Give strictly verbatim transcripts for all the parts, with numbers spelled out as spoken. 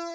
Bye.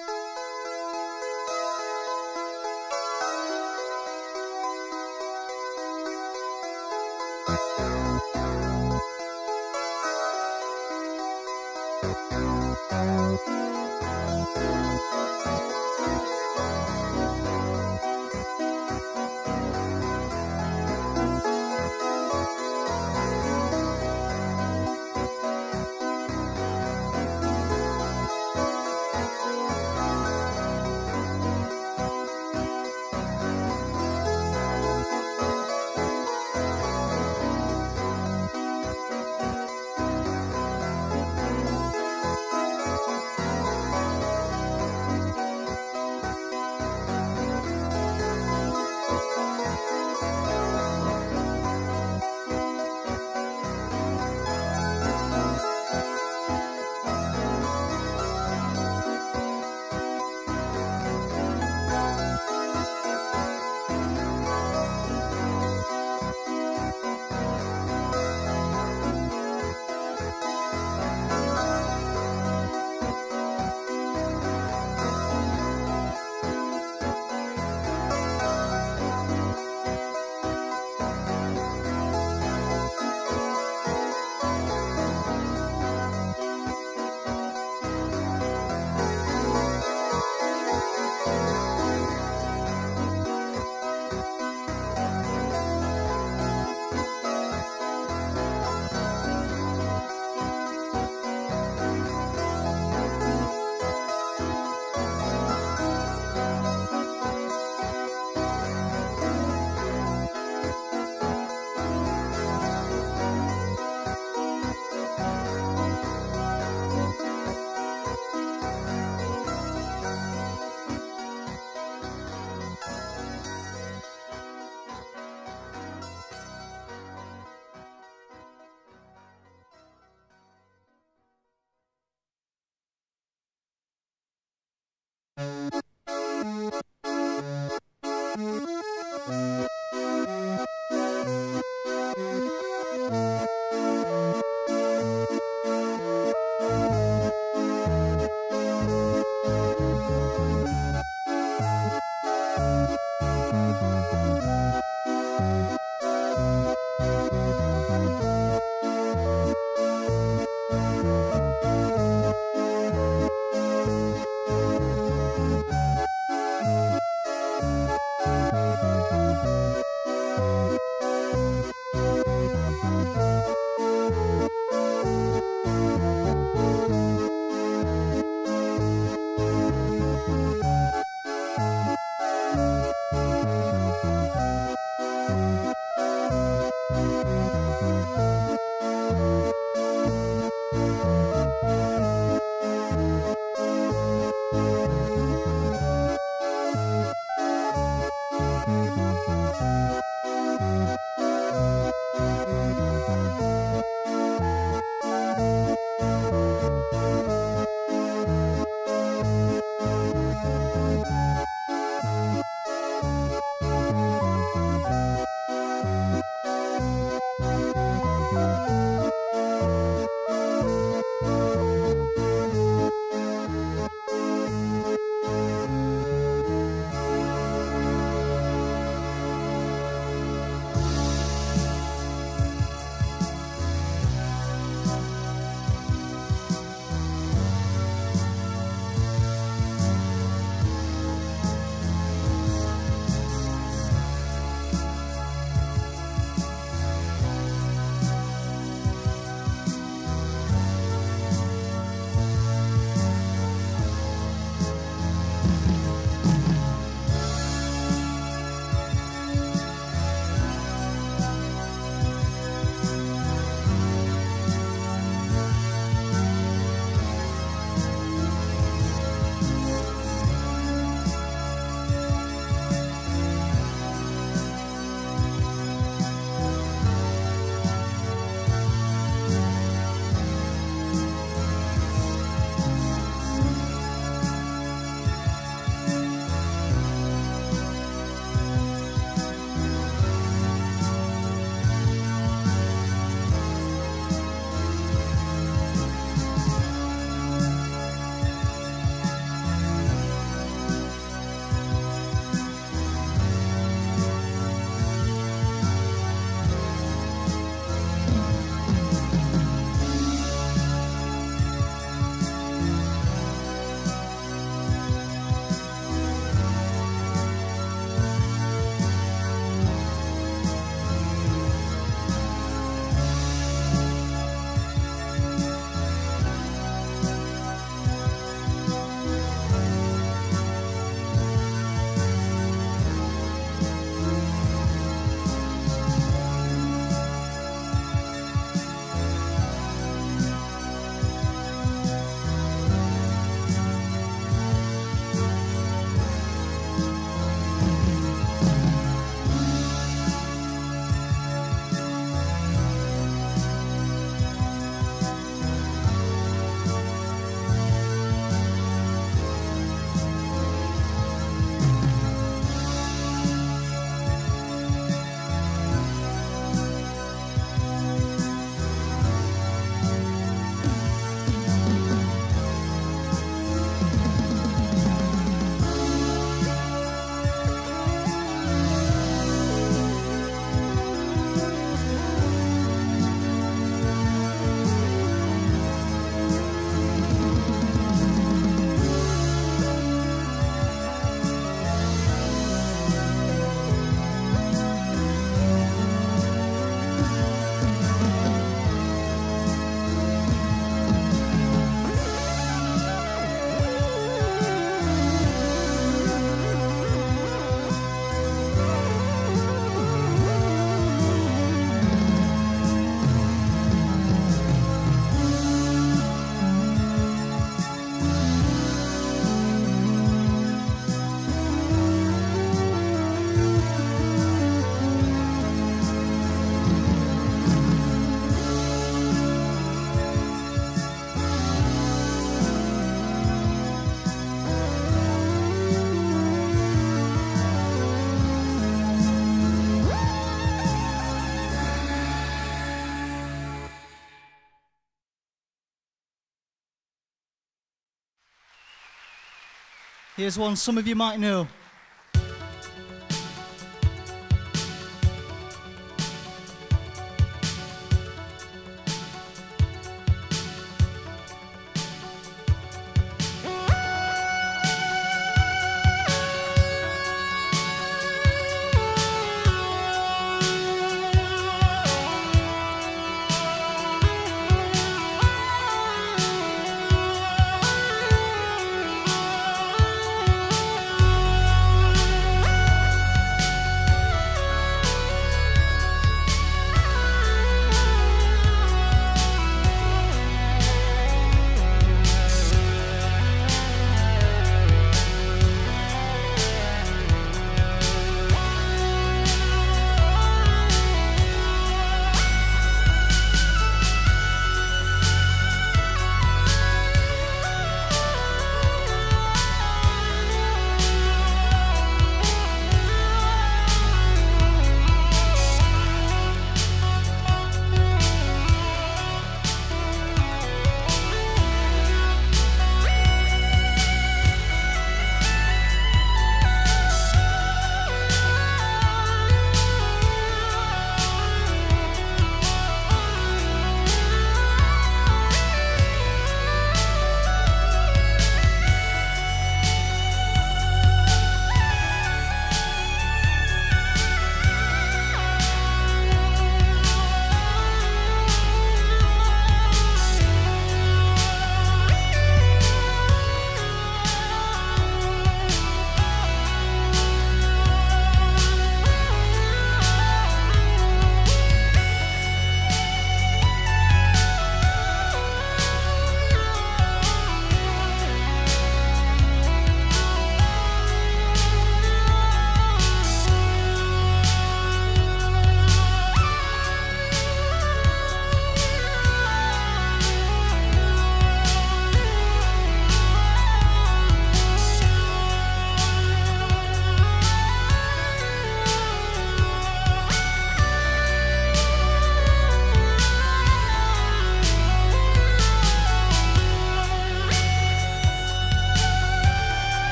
Here's one some of you might know.